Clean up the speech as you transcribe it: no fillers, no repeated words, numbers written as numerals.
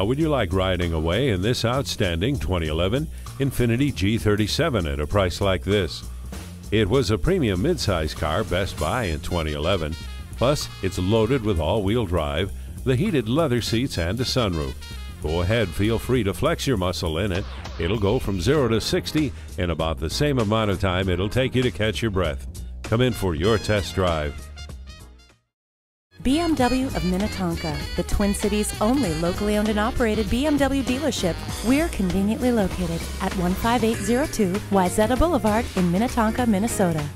How would you like riding away in this outstanding 2011 Infiniti G37 at a price like this? It was a premium midsize car Best Buy in 2011. Plus, it's loaded with all-wheel drive, the heated leather seats, and a sunroof. Go ahead, feel free to flex your muscle in it. It'll go from 0 to 60 in about the same amount of time it'll take you to catch your breath. Come in for your test drive. BMW of Minnetonka, the Twin Cities' only locally owned and operated BMW dealership. We're conveniently located at 15802 Wayzata Boulevard in Minnetonka, Minnesota.